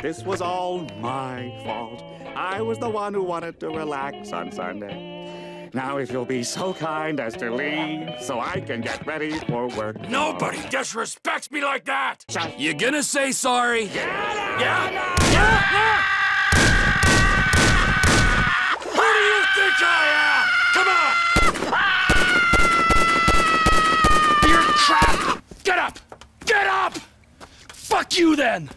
This was all my fault. I was the one who wanted to relax on Sunday. Now, if you'll be so kind as to leave so I can get ready for work. Nobody disrespects me like that! You gonna say sorry? Yeah! Who do you think I am? Come on! You're trapped! Get up! Get up! Fuck you, then!